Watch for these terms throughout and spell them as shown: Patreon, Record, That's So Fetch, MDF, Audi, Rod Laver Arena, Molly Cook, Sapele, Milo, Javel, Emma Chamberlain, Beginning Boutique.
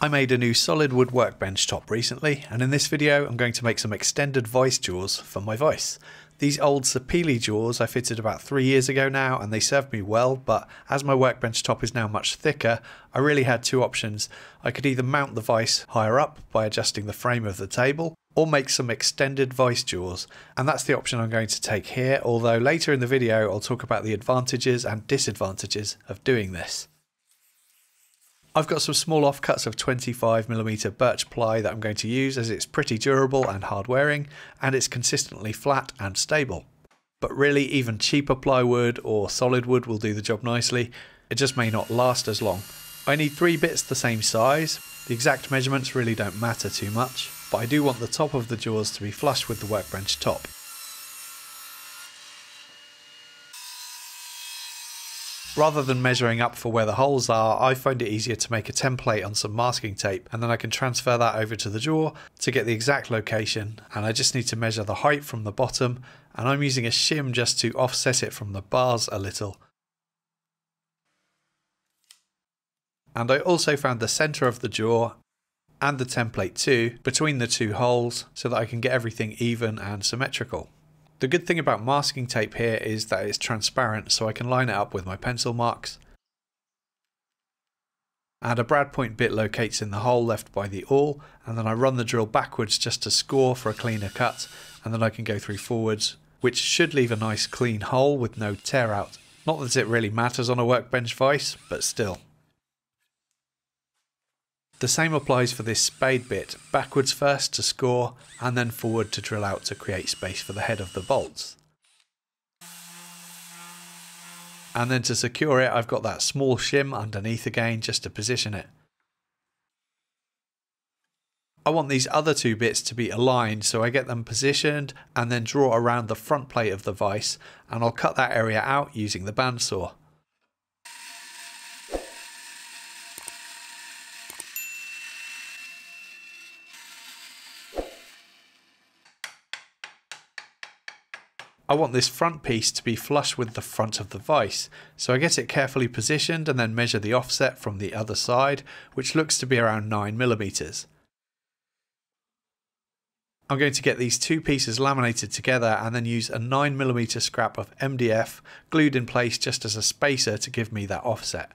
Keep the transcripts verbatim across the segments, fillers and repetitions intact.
I made a new solid wood workbench top recently, and in this video I'm going to make some extended vice jaws for my vice. These old Sapele jaws I fitted about three years ago now, and they served me well, but as my workbench top is now much thicker, I really had two options. I could either mount the vice higher up by adjusting the frame of the table, or make some extended vice jaws, and that's the option I'm going to take here, although later in the video I'll talk about the advantages and disadvantages of doing this. I've got some small offcuts of twenty-five millimeter birch ply that I'm going to use as it's pretty durable and hard wearing, and it's consistently flat and stable. But really, even cheaper plywood or solid wood will do the job nicely, it just may not last as long. I need three bits the same size, the exact measurements really don't matter too much, but I do want the top of the jaws to be flush with the workbench top. Rather than measuring up for where the holes are, I find it easier to make a template on some masking tape, and then I can transfer that over to the jaw to get the exact location, and I just need to measure the height from the bottom, and I'm using a shim just to offset it from the bars a little. And I also found the centre of the jaw and the template too between the two holes so that I can get everything even and symmetrical. The good thing about masking tape here is that it's transparent, so I can line it up with my pencil marks. And a brad point bit locates in the hole left by the awl, and then I run the drill backwards just to score for a cleaner cut, and then I can go through forwards, which should leave a nice clean hole with no tear out. Not that it really matters on a workbench vice, but still. The same applies for this spade bit, backwards first to score and then forward to drill out to create space for the head of the bolts. And then to secure it, I've got that small shim underneath again just to position it. I want these other two bits to be aligned, so I get them positioned and then draw around the front plate of the vice, and I'll cut that area out using the bandsaw. I want this front piece to be flush with the front of the vice, so I get it carefully positioned and then measure the offset from the other side, which looks to be around nine millimeters. I'm going to get these two pieces laminated together and then use a nine millimeter scrap of M D F glued in place just as a spacer to give me that offset.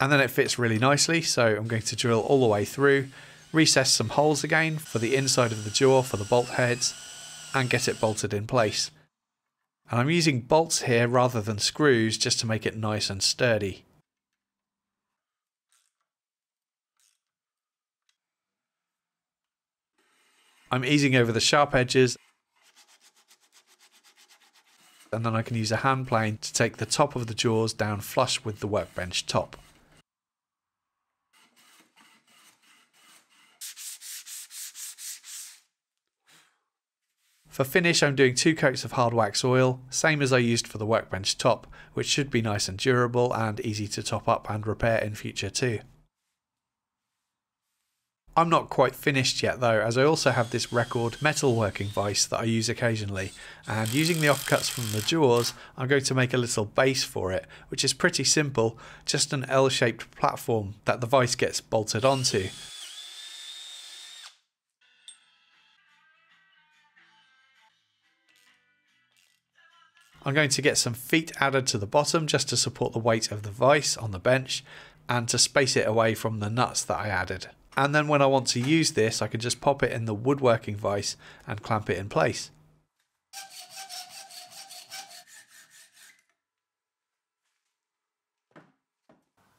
And then it fits really nicely, so I'm going to drill all the way through, recess some holes again for the inside of the jaw for the bolt heads, and get it bolted in place. And I'm using bolts here rather than screws just to make it nice and sturdy. I'm easing over the sharp edges, and then I can use a hand plane to take the top of the jaws down flush with the workbench top. For finish, I'm doing two coats of hard wax oil, same as I used for the workbench top, which should be nice and durable and easy to top up and repair in future too. I'm not quite finished yet though, as I also have this Record metalworking vice that I use occasionally, and using the offcuts from the jaws, I'm going to make a little base for it, which is pretty simple, just an L-shaped platform that the vice gets bolted onto. I'm going to get some feet added to the bottom just to support the weight of the vice on the bench and to space it away from the nuts that I added. And then when I want to use this, I can just pop it in the woodworking vice and clamp it in place.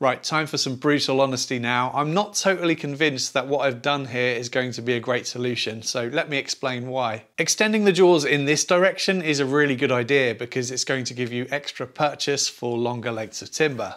Right, time for some brutal honesty now. I'm not totally convinced that what I've done here is going to be a great solution, so let me explain why. Extending the jaws in this direction is a really good idea because it's going to give you extra purchase for longer lengths of timber.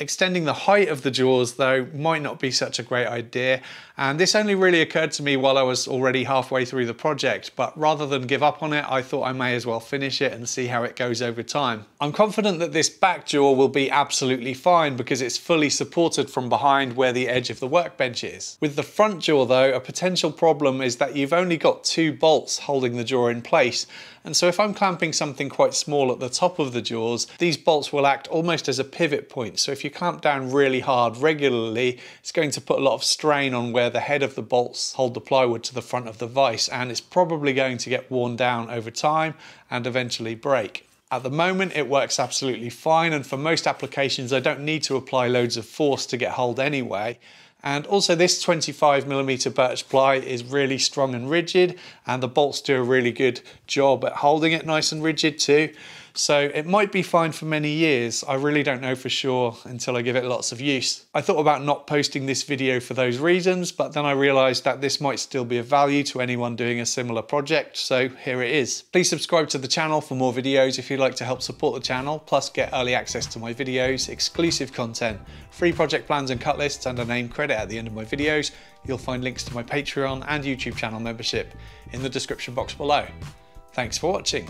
Extending the height of the jaws though might not be such a great idea, and this only really occurred to me while I was already halfway through the project, but rather than give up on it, I thought I may as well finish it and see how it goes over time. I'm confident that this back jaw will be absolutely fine because it's fully supported from behind where the edge of the workbench is. With the front jaw though, a potential problem is that you've only got two bolts holding the jaw in place, And so if I'm clamping something quite small at the top of the jaws, these bolts will act almost as a pivot point. So if you clamp down really hard regularly, it's going to put a lot of strain on where the head of the bolts hold the plywood to the front of the vise, and it's probably going to get worn down over time and eventually break. At the moment, it works absolutely fine, and for most applications, I don't need to apply loads of force to get hold anyway. And also, this twenty-five millimeter birch ply is really strong and rigid, and the bolts do a really good job at holding it nice and rigid too. So it might be fine for many years. I really don't know for sure until I give it lots of use. I thought about not posting this video for those reasons, but then I realized that this might still be of value to anyone doing a similar project, so here it is. Please subscribe to the channel for more videos if you'd like to help support the channel, plus get early access to my videos, exclusive content, free project plans and cut lists, and a name credit at the end of my videos. You'll find links to my Patreon and YouTube channel membership in the description box below. Thanks for watching.